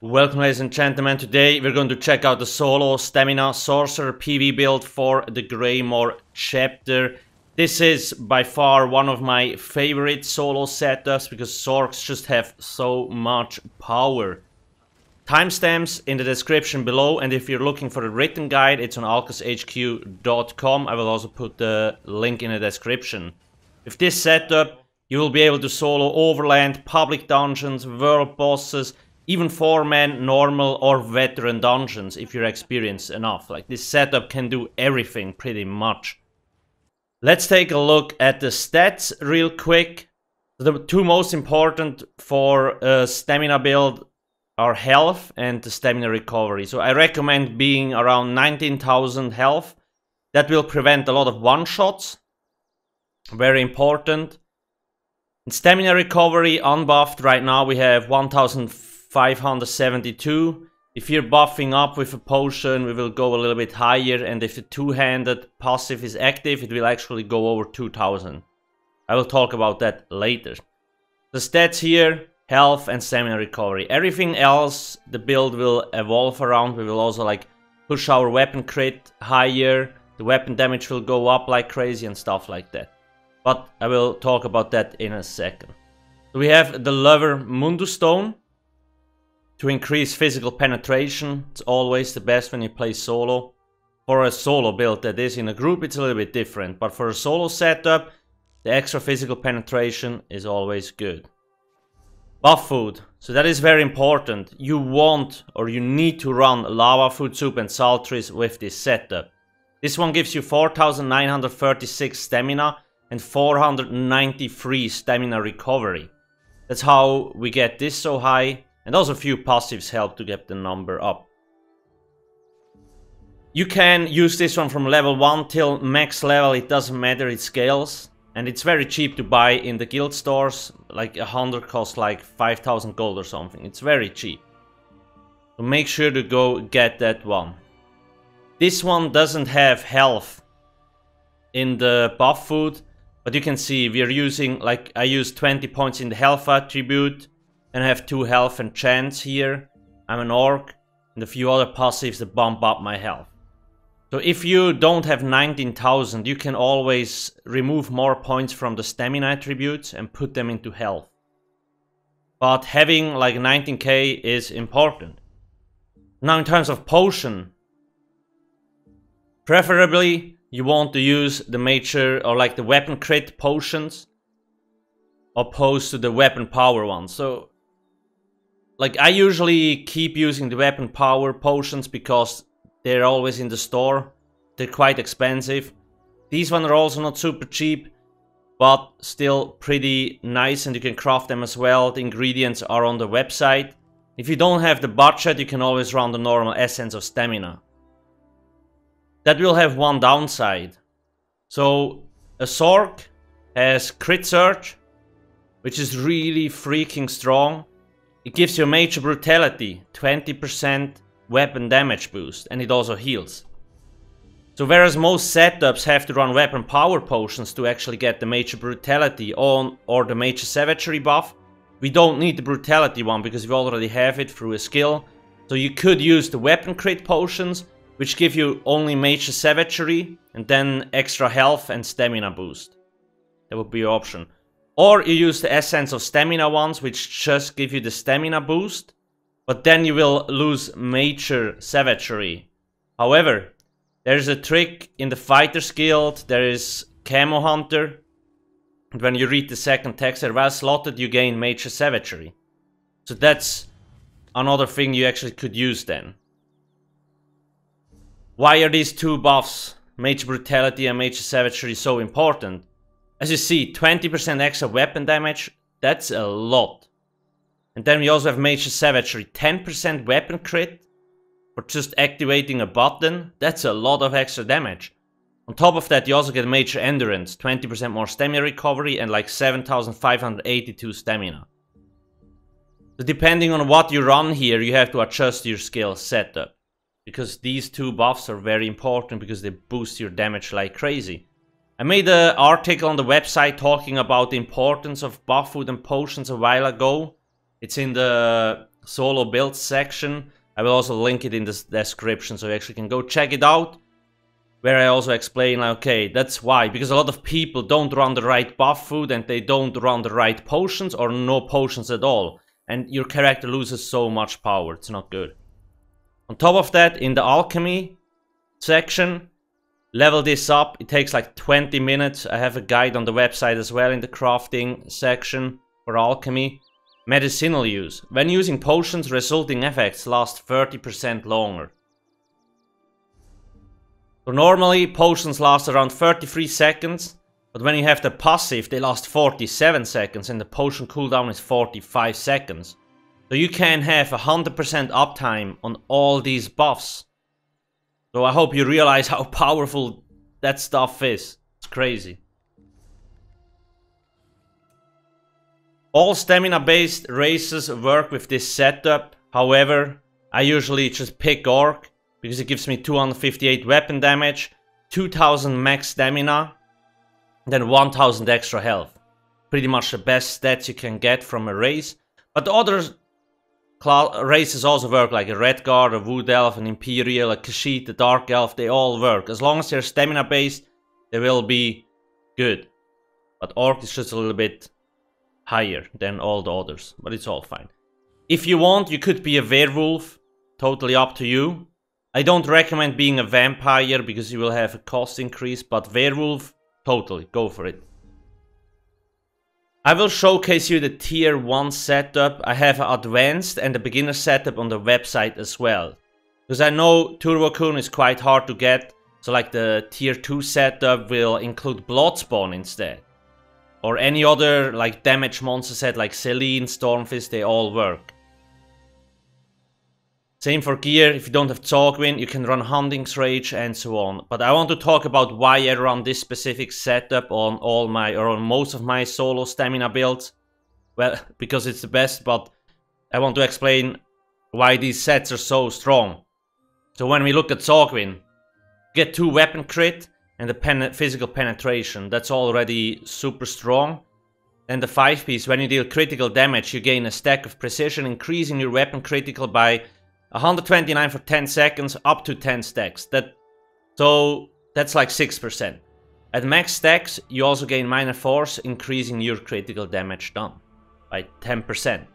Welcome, ladies and gentlemen. Today we're going to check out the solo stamina sorcerer PV build for the Greymoor chapter. This is by far one of my favorite solo setups because sorcs just have so much power. Timestamps in the description below, and if you're looking for a written guide, it's on alcasthq.com. I will also put the link in the description. With this setup, you will be able to solo overland, public dungeons, world bosses, even 4-man, normal or veteran dungeons if you're experienced enough. Like, this setup can do everything pretty much. Let's take a look at the stats real quick. The two most important for a stamina build are health and the stamina recovery. So I recommend being around 19,000 health. That will prevent a lot of one-shots. Very important. In stamina recovery, unbuffed, right now we have 1,572. If you're buffing up with a potion, we will go a little bit higher, and if the two-handed passive is active, it will actually go over 2,000. I will talk about that later. The stats here, health and stamina recovery. Everything else the build will evolve around. We will also like push our weapon crit higher, the weapon damage will go up like crazy and stuff like that. But I will talk about that in a second. So we have the Lover Mundu Stone to increase physical penetration. It's always the best when you play solo. For a solo build, that is. In a group it's a little bit different, but for a solo setup, the extra physical penetration is always good. Buff food. So that is very important. You want, or you need to run Lava Food Soup and Saltries with this setup. This one gives you 4,936 stamina and 493 stamina recovery. That's how we get this so high, and also a few passives help to get the number up. You can use this one from level 1 till max level, it doesn't matter, it scales. And it's very cheap to buy in the guild stores, like 100 costs like 5,000 gold or something, it's very cheap. So make sure to go get that one. This one doesn't have health in the buff food, but you can see we are using, like, I use 20 points in the health attribute and I have 2 health and chance here. I'm an orc, and a few other passives that bump up my health. So if you don't have 19,000, you can always remove more points from the stamina attributes and put them into health. But having like 19k is important. Now in terms of potion, preferably you want to use the major or like the weapon crit potions opposed to the weapon power ones. So like I usually keep using the weapon power potions because they're always in the store. They're quite expensive. These ones are also not super cheap, but still pretty nice, and you can craft them as well. The ingredients are on the website. If you don't have the budget, you can always run the normal essence of stamina. That will have one downside. So a sorc has Crit Surge, which is really freaking strong. It gives you a Major Brutality, 20% weapon damage boost, and it also heals. So whereas most setups have to run weapon power potions to actually get the Major Brutality on or the Major Savagery buff, we don't need the Brutality one because we already have it through a skill. So you could use the weapon crit potions, which give you only Major Savagery and then extra health and stamina boost. That would be your option. Or you use the essence of stamina ones, which just give you the stamina boost, but then you will lose Major Savagery. However, there's a trick in the Fighter's Guild. There is Camo Hunter, and when you read the second text, while slotted, you gain Major Savagery. So that's another thing you actually could use then. Why are these two buffs, Major Brutality and Major Savagery, so important? As you see, 20% extra weapon damage, that's a lot. And then we also have Major Savagery, 10% weapon crit for just activating a button. That's a lot of extra damage. On top of that, you also get Major Endurance, 20% more stamina recovery and like 7,582 stamina. So depending on what you run here, you have to adjust your skill setup, because these two buffs are very important because they boost your damage like crazy. I made an article on the website talking about the importance of buff food and potions a while ago. It's in the solo build section. I will also link it in the description so you actually can go check it out. Where I also explain, okay, that's why. Because a lot of people don't run the right buff food and they don't run the right potions or no potions at all. And your character loses so much power. It's not good. On top of that, in the alchemy section, level this up. It takes like 20 minutes. I have a guide on the website as well in the crafting section for alchemy. Medicinal use. When using potions, resulting effects last 30% longer. So normally potions last around 33 seconds, but when you have the passive they last 47 seconds and the potion cooldown is 45 seconds. So you can have 100% uptime on all these buffs. So I hope you realize how powerful that stuff is. It's crazy. All stamina-based races work with this setup, however, I usually just pick Orc, because it gives me 258 weapon damage, 2000 max stamina, then 1000 extra health. Pretty much the best stats you can get from a race. But the other races also work, like a Red Guard, a Wood Elf, an Imperial, a Kashyyyt, a Dark Elf, they all work. As long as they're stamina-based, they will be good. But Orc is just a little bit higher than all the others, but it's all fine. If you want, you could be a werewolf, totally up to you. I don't recommend being a vampire because you will have a cost increase, but werewolf, totally, go for it. I will showcase you the tier 1 setup. I have an advanced and a beginner setup on the website as well. Because I know Turvokun is quite hard to get, so like the tier 2 setup will include Bloodspawn instead. Or any other like damage monster set like Selene, Stormfist, they all work. Same for gear, if you don't have Zogwin, you can run Hunting's Rage and so on. But I want to talk about why I run this specific setup on all my, or on most of my solo stamina builds. Well, because it's the best, but I want to explain why these sets are so strong. So when we look at Zogwin, get 2 weapon crit. And the physical penetration, that's already super strong. And the 5-piece, when you deal critical damage, you gain a stack of precision, increasing your weapon critical by 129 for 10 seconds, up to 10 stacks. So that's like 6%. At max stacks, you also gain minor force, increasing your critical damage done by 10%.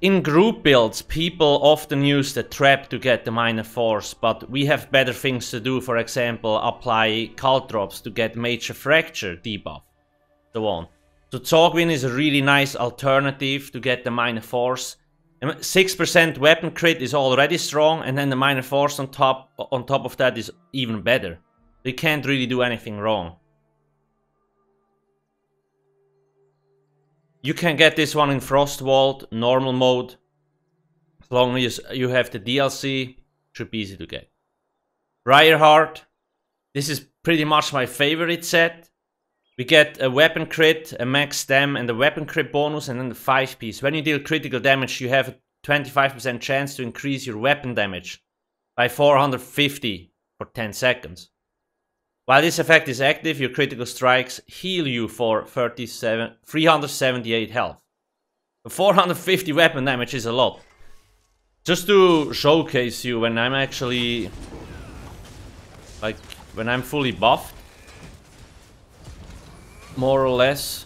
In group builds, people often use the trap to get the minor force, but we have better things to do, for example, apply cult drops to get Major Fracture debuff, so on. So Zogwin is a really nice alternative to get the minor force. 6% weapon crit is already strong, and then the minor force on top of that is even better. You can't really do anything wrong. You can get this one in Frost Vault, normal mode, as long as you have the DLC, should be easy to get. Briarheart, this is pretty much my favorite set. We get a weapon crit, a max stem and a weapon crit bonus and then the 5-piece. When you deal critical damage you have a 25% chance to increase your weapon damage by 450 for 10 seconds. While this effect is active, your critical strikes heal you for 378 health. 450 weapon damage is a lot. Just to showcase you, when I'm actually... like, when I'm fully buffed. More or less.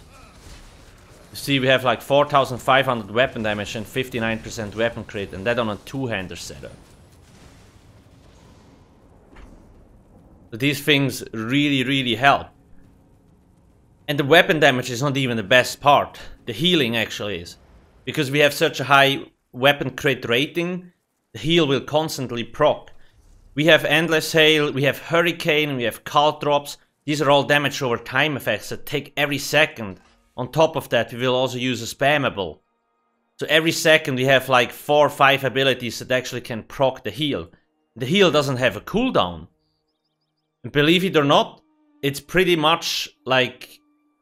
You see we have like 4500 weapon damage and 59% weapon crit, and that on a 2-hander setup. These things really help. And the weapon damage is not even the best part. The healing actually is. Because we have such a high weapon crit rating, the heal will constantly proc. We have Endless Hail, we have Hurricane, we have Cult Drops. These are all damage over time effects that take every second. On top of that, we will also use a spammable. So every second we have like 4 or 5 abilities that actually can proc the heal. The heal doesn't have a cooldown. Believe it or not, it's pretty much like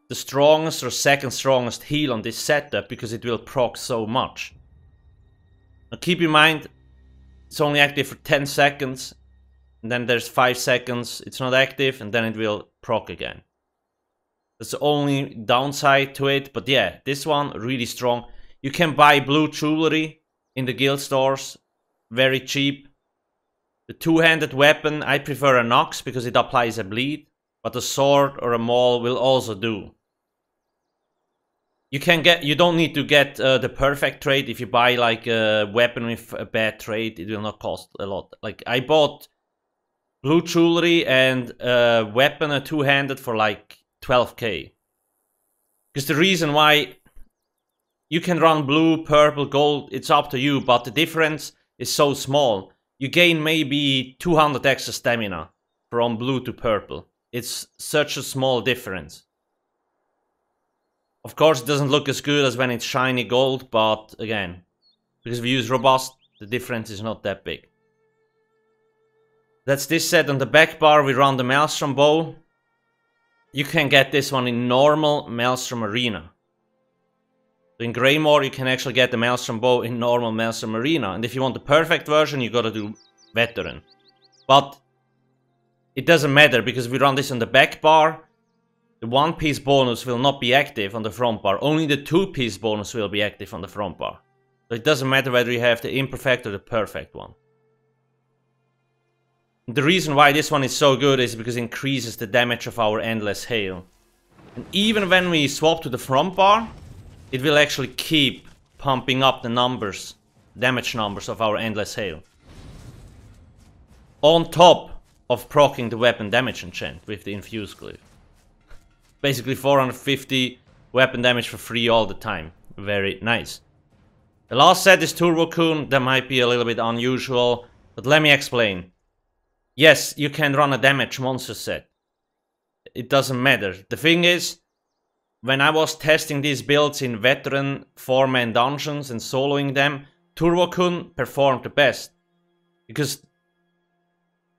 the strongest or second strongest heal on this setup because it will proc so much. Now keep in mind, it's only active for 10 seconds, and then there's 5 seconds it's not active, and then it will proc again. That's the only downside to it, but yeah, this one really strong. You can buy blue jewelry in the guild stores, very cheap. The two-handed weapon, I prefer an axe because it applies a bleed, but a sword or a maul will also do. You don't need to get the perfect trait. If you buy like a weapon with a bad trait, it will not cost a lot. Like I bought blue jewelry and a weapon, a two-handed, for like 12k. Because the reason why, you can run blue, purple, gold, it's up to you, but the difference is so small. You gain maybe 200 extra stamina from blue to purple. It's such a small difference. Of course, it doesn't look as good as when it's shiny gold, but again, because we use robust, the difference is not that big. That's this set. On the back bar, we run the Maelstrom Bow. You can get this one in normal Maelstrom Arena. In Greymoor, you can actually get the Maelstrom Bow in normal Maelstrom Arena. And if you want the perfect version, you gotta do Veteran. But it doesn't matter, because if we run this on the back bar, the one-piece bonus will not be active on the front bar. Only the two-piece bonus will be active on the front bar. So it doesn't matter whether you have the imperfect or the perfect one. The reason why this one is so good is because it increases the damage of our Endless Hail. And even when we swap to the front bar, it will actually keep pumping up the numbers, damage numbers of our Endless Hail. On top of proccing the weapon damage enchant with the Infused Glyph. Basically 450 weapon damage for free all the time. Very nice. The last set is Turvokun. That might be a little bit unusual, but let me explain. Yes, you can run a damage monster set. It doesn't matter. The thing is, when I was testing these builds in veteran 4-man dungeons and soloing them, Turvokun performed the best. Because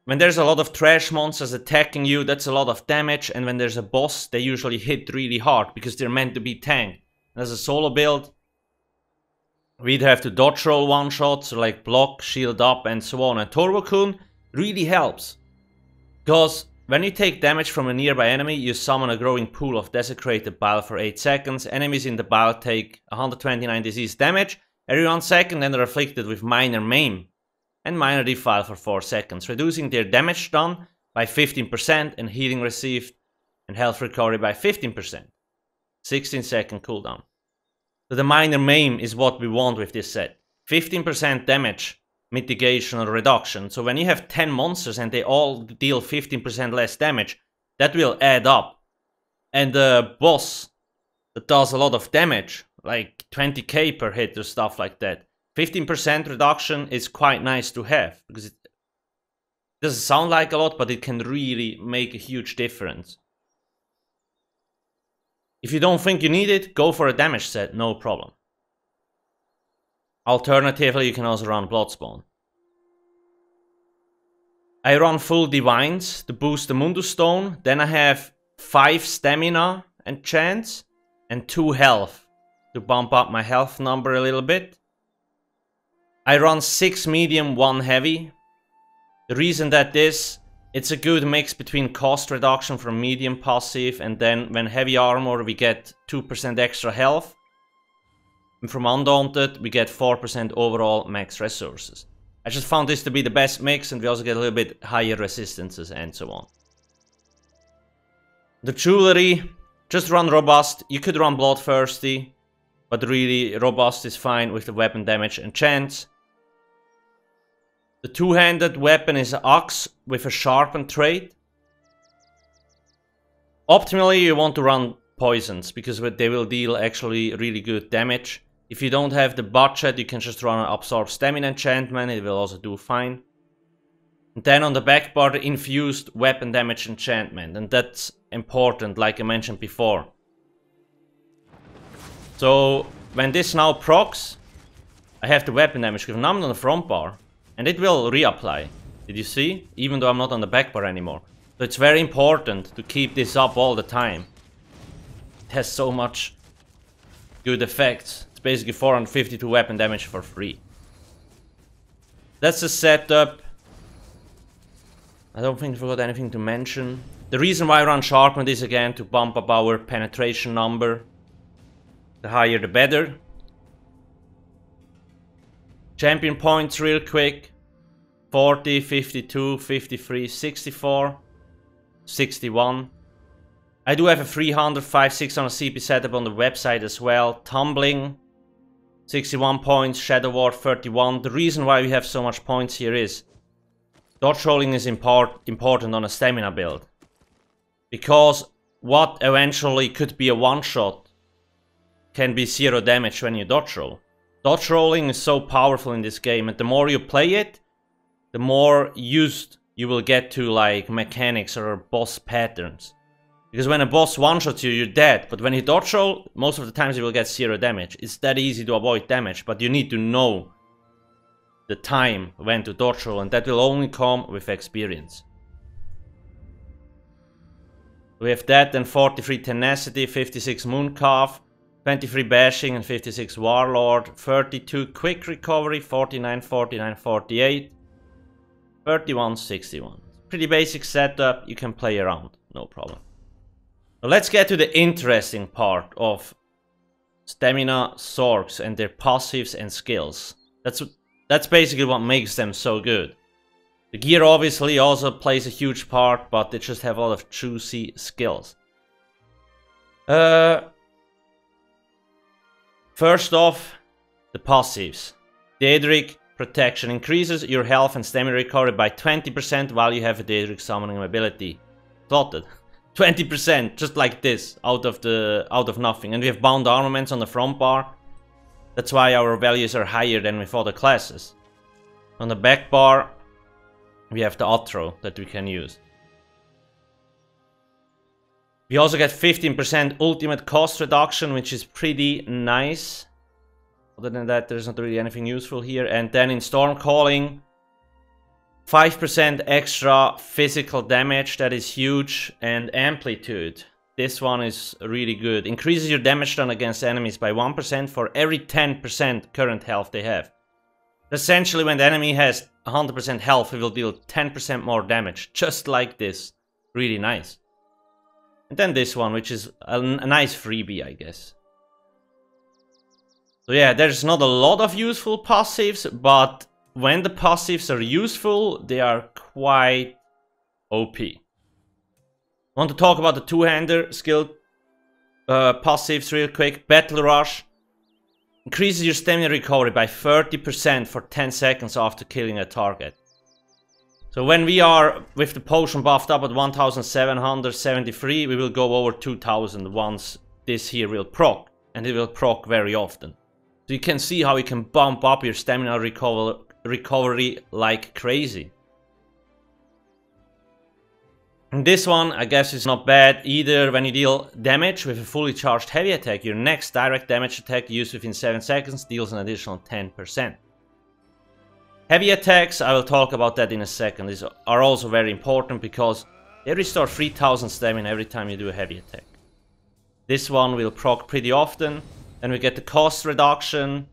when there's a lot of trash monsters attacking you, that's a lot of damage, and when there's a boss, they usually hit really hard, because they're meant to be tanked. And as a solo build, we'd have to dodge roll one-shots, or like block, shield up, and so on. And Turvokun really helps. Because when you take damage from a nearby enemy, you summon a growing pool of desecrated bile for 8 seconds. Enemies in the bile take 129 disease damage every 1 second and are afflicted with minor maim and minor defile for 4 seconds, reducing their damage done by 15% and healing received and health recovery by 15%. 16-second cooldown. So the minor maim is what we want with this set. 15% damage mitigation or reduction. So when you have 10 monsters and they all deal 15% less damage, that will add up. And the boss that does a lot of damage, like 20k per hit or stuff like that, 15% reduction is quite nice to have, because it doesn't sound like a lot, but it can really make a huge difference. If you don't think you need it, go for a damage set, no problem. Alternatively, you can also run Bloodspawn. I run full Divines to boost the Mundus Stone, then I have 5 stamina and chance, and 2 health to bump up my health number a little bit. I run 6 medium, 1 heavy. The reason that this, it's a good mix between cost reduction from medium passive, and then when heavy armor we get 2% extra health. And from Undaunted we get 4% overall max resources. I just found this to be the best mix, and we also get a little bit higher resistances and so on. The jewelry, just run robust. You could run Bloodthirsty, but really robust is fine with the weapon damage and chance. The two-handed weapon is an axe with a sharpened trait. Optimally, you want to run poisons, because they will deal actually really good damage. If you don't have the budget, you can just run an absorb stamina enchantment, it will also do fine. And then on the back bar, the infused weapon damage enchantment, and that's important, like I mentioned before. So when this now procs, I have the weapon damage given. I'm on the front bar, and it will reapply. Did you see? Even though I'm not on the back bar anymore. So it's very important to keep this up all the time. It has so much good effects. It's basically 452 weapon damage for free. That's the setup. I don't think I forgot anything to mention. The reason why I run Sharpened is again to bump up our penetration number. The higher the better. Champion points real quick. 40, 52, 53, 64, 61. I do have a 300, 500, 600 CP setup on the website as well. Tumbling, 61 points, Shadow Ward 31. The reason why we have so much points here is dodge rolling is important on a stamina build. Because what eventually could be a one-shot can be zero damage when you dodge roll. Dodge rolling is so powerful in this game, and the more you play it, the more used you will get to like mechanics or boss patterns. Because when a boss one-shots you, you're dead. But when you dodge roll, most of the times you will get zero damage. It's that easy to avoid damage, but you need to know the time when to dodge roll, and that will only come with experience. We have that, then 43 Tenacity, 56 Mooncalf, 23 Bashing and 56 Warlord, 32 Quick Recovery, 49, 49, 48, 31, 61. Pretty basic setup, you can play around, no problem. Now let's get to the interesting part of stamina sorcs and their passives and skills. That's basically what makes them so good. The gear obviously also plays a huge part, but they just have a lot of juicy skills. First off, the passives. Daedric Protection increases your health and stamina recovery by 20% while you have a Daedric summoning ability. Plotted. 20%, just like this, out of nothing. And we have Bound Armaments on the front bar. That's why our values are higher than with other classes. On the back bar, we have the outro that we can use. We also get 15% ultimate cost reduction, which is pretty nice. Other than that, there's not really anything useful here. And then in Storm Calling, 5% extra physical damage, that is huge, and Amplitude. This one is really good. Increases your damage done against enemies by 1% for every 10% current health they have. Essentially, when the enemy has 100% health, it will deal 10% more damage, just like this. Really nice. And then this one, which is a nice freebie, I guess. So yeah, there's not a lot of useful passives, but when the passives are useful, they are quite OP. I want to talk about the two-hander skill passives real quick. Battle Rush increases your stamina recovery by 30% for 10 seconds after killing a target. So when we are with the potion buffed up at 1773, we will go over 2000 once this here will proc, and it will proc very often. So you can see how you can bump up your stamina recovery like crazy. And this one, I guess, is not bad either. When you deal damage with a fully charged heavy attack, your next direct damage attack used within 7 seconds deals an additional 10%. Heavy attacks, I will talk about that in a second, these are also very important because they restore 3000 stamina every time you do a heavy attack. This one will proc pretty often. Then we get the cost reduction.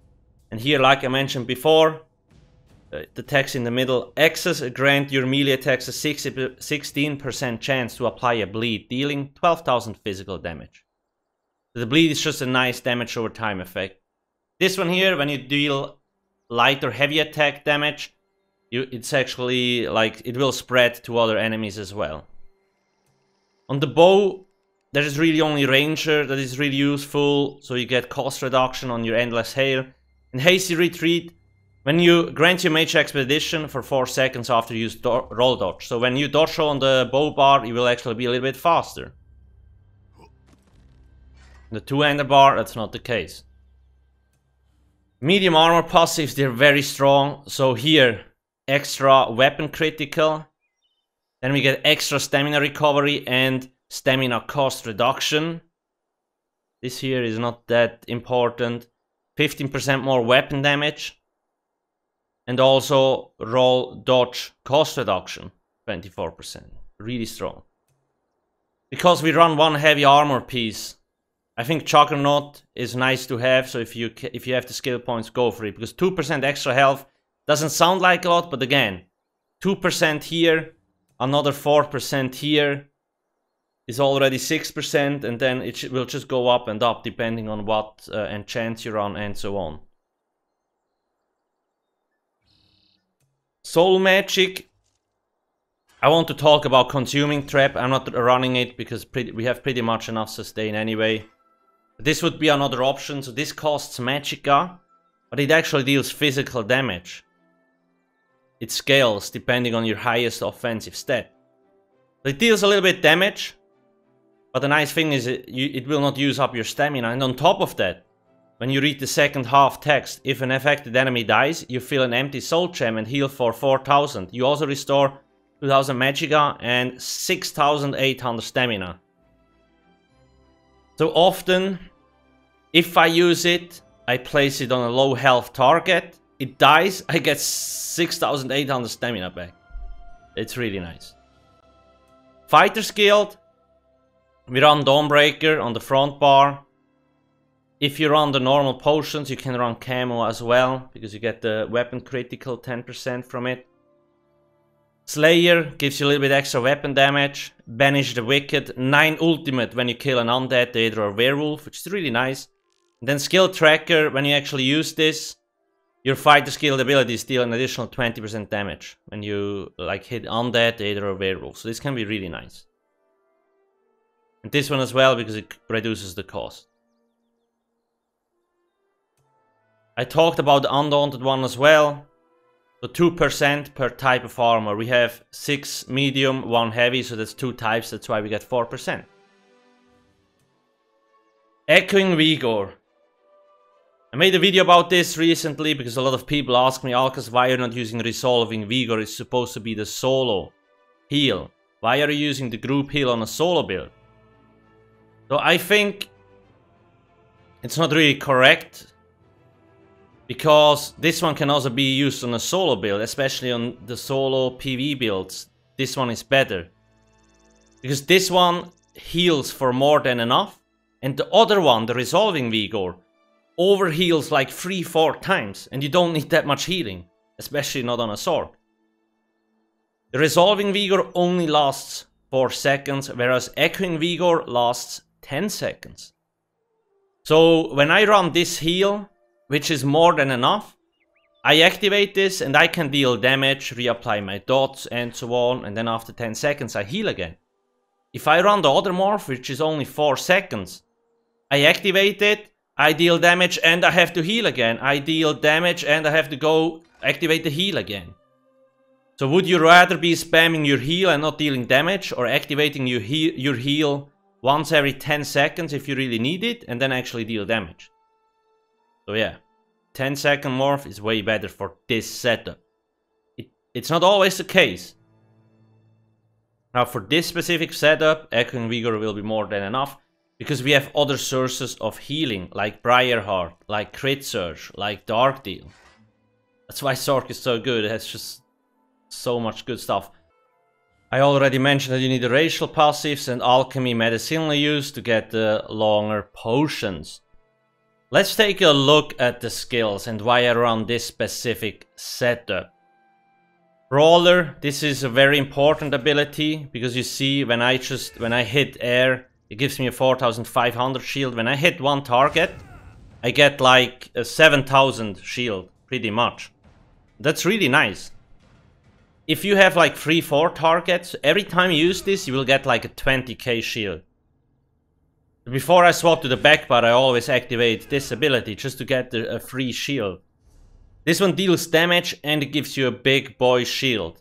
And here, like I mentioned before, the text in the middle, X's grant your melee attacks a 16% chance to apply a bleed, dealing 12,000 physical damage. The bleed is just a nice damage over time effect. This one here, when you deal light or heavy attack damage, it's actually like it will spread to other enemies as well. On the bow, there is really only Ranger that is really useful, so you get cost reduction on your Endless Hail. And Hasty Retreat, when you grant your Mage Expedition for 4 seconds after you use roll dodge. So when you dodge roll on the bow bar, you will actually be a little bit faster. The two-hander bar, that's not the case. Medium armor passives, they're very strong. So here, extra weapon critical. Then we get extra stamina recovery and stamina cost reduction. This here is not that important. 15% more weapon damage. And also roll dodge cost reduction, 24%. Really strong. Because we run one heavy armor piece, I think Juggernaut is nice to have, so if you have the skill points, go for it. Because 2% extra health doesn't sound like a lot, but again, 2% here, another 4% here is already 6%, and then it will just go up and up depending on what enchants you run and so on. Soul Magic. I want to talk about Consuming Trap. I'm not running it because we have pretty much enough sustain anyway. This would be another option. So this costs Magicka, but it actually deals physical damage. It scales depending on your highest offensive stat. It deals a little bit damage, but the nice thing is it will not use up your stamina. And on top of that, when you read the second half text, if an affected enemy dies, you fill an empty soul gem and heal for 4,000. You also restore 2,000 Magicka and 6,800 stamina. So often, if I use it, I place it on a low health target. It dies, I get 6,800 stamina back. It's really nice. Fighter's Guild. We run Dawnbreaker on the front bar. If you run the normal potions, you can run Camo as well, because you get the weapon critical 10% from it. Slayer gives you a little bit extra weapon damage. Banish the Wicked. 9 ultimate when you kill an Undead, Daedra or Werewolf, which is really nice. And then Skill Tracker, when you actually use this, your Fighter's Guild abilities deal an additional 20% damage when you like hit Undead, Daedra or Werewolf. So this can be really nice. And this one as well, because it reduces the cost. I talked about the Undaunted one as well. So 2% per type of armor. We have 6 medium, 1 heavy, so that's 2 types, that's why we get 4%. Echoing Vigor. I made a video about this recently because a lot of people ask me, Alcas, why are you not using Resolving Vigor? It's supposed to be the solo heal. Why are you using the group heal on a solo build? So I think it's not really correct, because this one can also be used on a solo build, especially on the solo PV builds. This one is better, because this one heals for more than enough. And the other one, the Resolving Vigor, overheals like 3-4 times. And you don't need that much healing, especially not on a sword. The Resolving Vigor only lasts 4 seconds, whereas Echoing Vigor lasts 10 seconds. So when I run this heal, which is more than enough, I activate this and I can deal damage, reapply my dots and so on, and then after 10 seconds I heal again. If I run the other morph, which is only 4 seconds, I activate it, I deal damage and I have to heal again. I deal damage and I have to go activate the heal again. So would you rather be spamming your heal and not dealing damage, or activating your heal once every 10 seconds if you really need it and then actually deal damage? So yeah, 10-second morph is way better for this setup. It's not always the case. Now for this specific setup, Echoing Vigor will be more than enough, because we have other sources of healing, like Briarheart, like Crit Surge, like Dark Deal. That's why Sork is so good, it has just so much good stuff. I already mentioned that you need the racial passives and alchemy medicinal use to get the longer potions. Let's take a look at the skills and why I run this specific setup. Brawler, this is a very important ability, because you see when I hit air, it gives me a 4,500 shield. When I hit one target, I get like a 7,000 shield, pretty much. That's really nice. If you have like 3-4 targets, every time you use this, you will get like a 20k shield. Before I swap to the back bar, I always activate this ability just to get a free shield. This one deals damage and it gives you a big boy shield.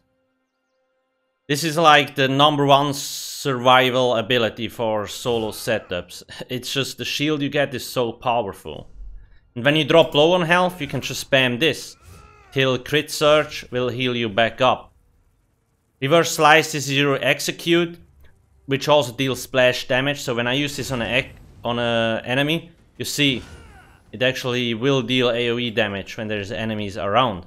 This is like the #1 survival ability for solo setups. It's just the shield you get is so powerful. And when you drop low on health, you can just spam this till Crit Surge will heal you back up. Reverse Slice is your execute, which also deals splash damage. So when I use this on a enemy, you see it actually will deal AoE damage when there's enemies around.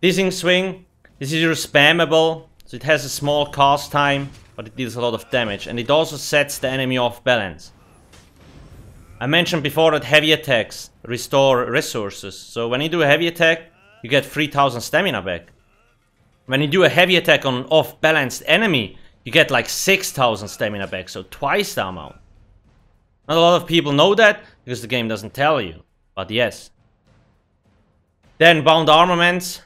Dizzying Swing, this is your spammable, so it has a small cast time, but it deals a lot of damage and it also sets the enemy off balance. I mentioned before that heavy attacks restore resources, so when you do a heavy attack, you get 3,000 stamina back. When you do a heavy attack on an off-balanced enemy, you get like 6,000 stamina back, so twice the amount. Not a lot of people know that, because the game doesn't tell you, but yes. Then Bound Armaments.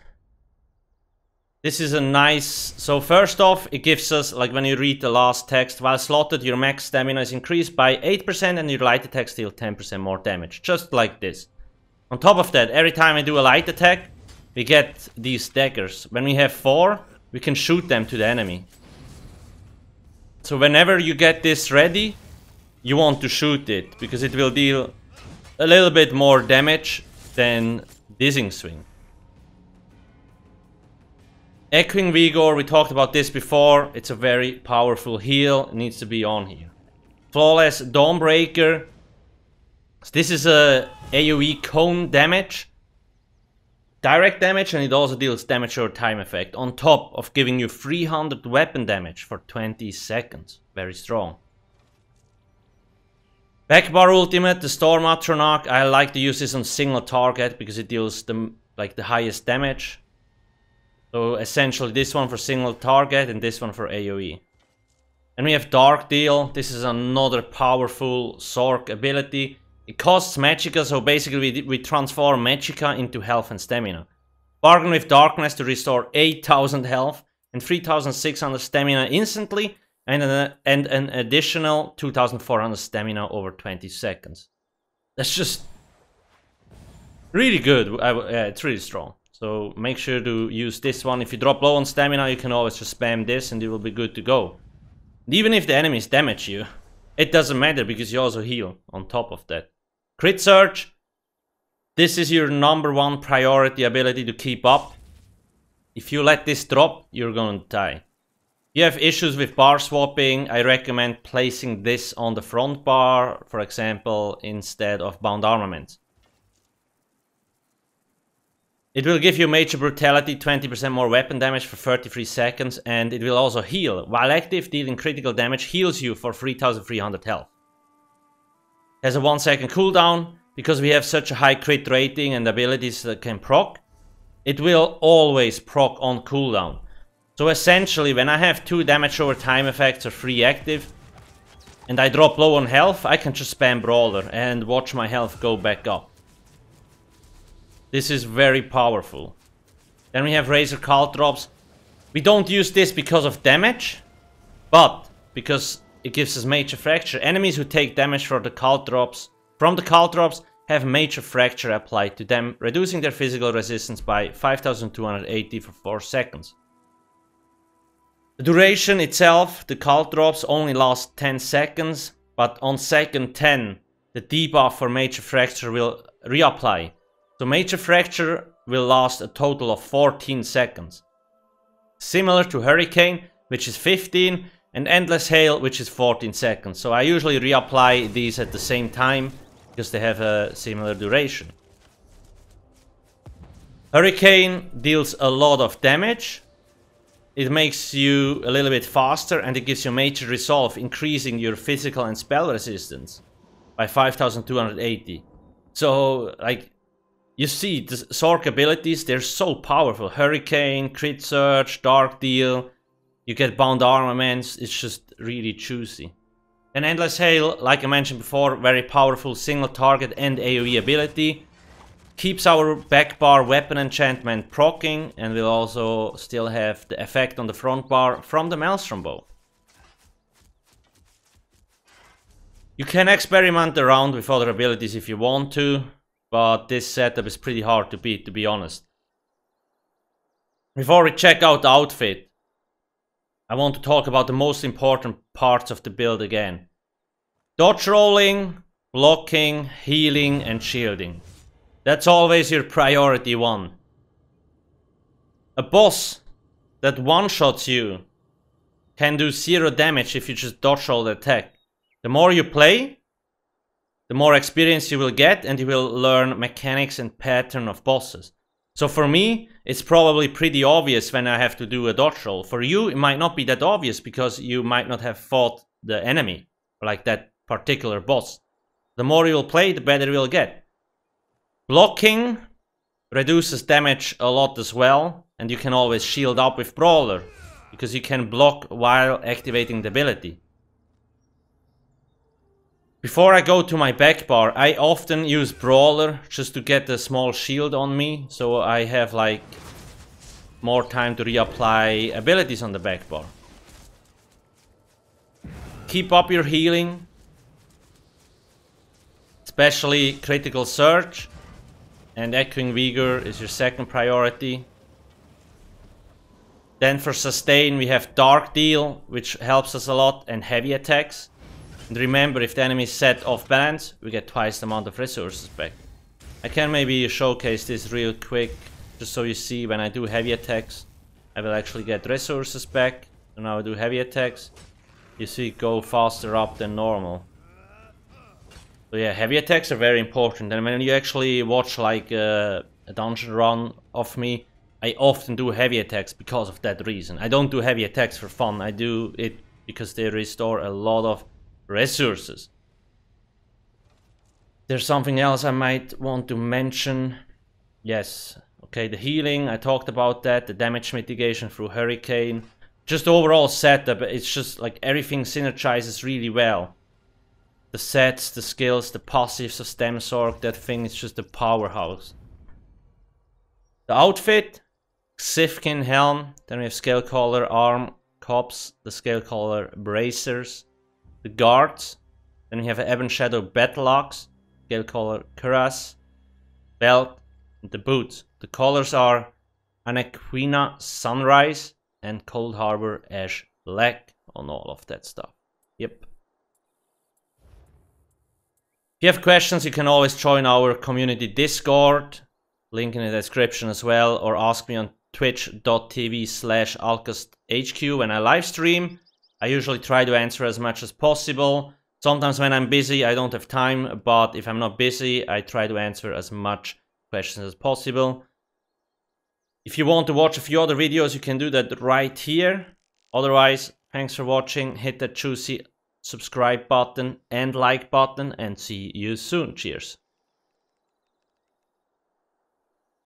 This is a nice... So first off, it gives us, like when you read the last text, while slotted, your max stamina is increased by 8% and your light attacks deal 10% more damage. Just like this. On top of that, every time I do a light attack, we get these daggers. When we have 4, we can shoot them to the enemy. So whenever you get this ready, you want to shoot it, because it will deal a little bit more damage than Dizzying Swing. Echoing Vigor, we talked about this before, it's a very powerful heal, it needs to be on here. Flawless Dawnbreaker, this is a AoE cone damage, direct damage, and it also deals damage or time effect, on top of giving you 300 weapon damage for 20 seconds, very strong. Backbar Ultimate, the Storm Atronach, I like to use this on single target because it deals the highest damage. So essentially this one for single target and this one for AoE. And we have Dark Deal. This is another powerful Sorc ability. It costs Magicka, so basically we transform Magicka into health and stamina. Bargain with Darkness to restore 8,000 health and 3,600 stamina instantly and an additional 2,400 stamina over 20 seconds. That's just really good. It's really strong. So make sure to use this one. If you drop low on stamina, you can always just spam this and you will be good to go. And even if the enemies damage you, it doesn't matter because you also heal on top of that. Crit Surge. This is your #1 priority ability to keep up. If you let this drop, you're going to die. You have issues with bar swapping. I recommend placing this on the front bar, for example, instead of Bound Armaments. It will give you Major Brutality, 20% more weapon damage for 33 seconds, and it will also heal. While active, dealing critical damage heals you for 3,300 health. It has a 1-second cooldown. Because we have such a high crit rating and abilities that can proc, it will always proc on cooldown. So essentially, when I have 2 damage over time effects or 3 active, and I drop low on health, I can just spam Brawler and watch my health go back up. This is very powerful. Then we have Razor Cult Drops. We don't use this because of damage, but because it gives us Major Fracture. Enemies who take damage from the Cult Drops have Major Fracture applied to them, reducing their physical resistance by 5,280 for 4 seconds. The duration itself, the Cult Drops only last 10 seconds, but on second 10, the debuff for Major Fracture will reapply. So Major Fracture will last a total of 14 seconds. Similar to Hurricane, which is 15, and Endless Hail, which is 14 seconds. So I usually reapply these at the same time, because they have a similar duration. Hurricane deals a lot of damage. It makes you a little bit faster, and it gives you Major Resolve, increasing your physical and spell resistance by 5,280. So, like... You see, the Sorc abilities, they're so powerful. Hurricane, Crit Surge, Dark Deal, you get Bound Armaments, it's just really juicy. And Endless Hail, like I mentioned before, very powerful single target and AoE ability. Keeps our back bar weapon enchantment proccing, and we'll also still have the effect on the front bar from the Maelstrom Bow. You can experiment around with other abilities if you want to. But this setup is pretty hard to beat, to be honest. Before we check out the outfit, I want to talk about the most important parts of the build again. Dodge rolling, blocking, healing and shielding. That's always your priority one. A boss that one-shots you can do 0 damage if you just dodge roll the attack. The more you play, the more experience you will get, and you will learn mechanics and pattern of bosses. So for me, it's probably pretty obvious when I have to do a dodge roll. For you, it might not be that obvious because you might not have fought the enemy, like that particular boss. The more you'll play, the better you'll get. Blocking reduces damage a lot as well, and you can always shield up with Brawler, because you can block while activating the ability. Before I go to my back bar, I often use Brawler just to get a small shield on me, so I have like more time to reapply abilities on the back bar. Keep up your healing, especially Critical Surge, and Echoing Vigor is your second priority. Then for sustain we have Dark Deal, which helps us a lot, and heavy attacks. And remember, if the enemy is set off balance, we get twice the amount of resources back. I can maybe showcase this real quick, just so you see when I do heavy attacks, I will actually get resources back. So now I do heavy attacks, you see it go faster up than normal. So yeah, heavy attacks are very important, and when you actually watch like a dungeon run of me, I often do heavy attacks because of that reason. I don't do heavy attacks for fun, I do it because they restore a lot of resources. There's something else I might want to mention. Yes, okay, the healing, I talked about that, the damage mitigation through Hurricane. Just overall setup, it's just like everything synergizes really well. The sets, the skills, the passives of Stemsorg, that thing is just a powerhouse. The outfit, Sifkin helm, then we have Scale Collar, arm, cops, the Scale Collar bracers, the guards, then we have an Ebon Shadow battle axe, Scale Collar cuirass, belt, and the boots. The colors are Anaquina Sunrise and Cold Harbor Ash Black on all of that stuff. Yep. If you have questions, you can always join our community Discord, link in the description as well, or ask me on twitch.tv/alcasthq when I live stream. I usually try to answer as much as possible. Sometimes when I'm busy, I don't have time, but if I'm not busy, I try to answer as much questions as possible. If you want to watch a few other videos, you can do that right here. Otherwise, thanks for watching, hit that juicy subscribe button and like button, and see you soon. Cheers.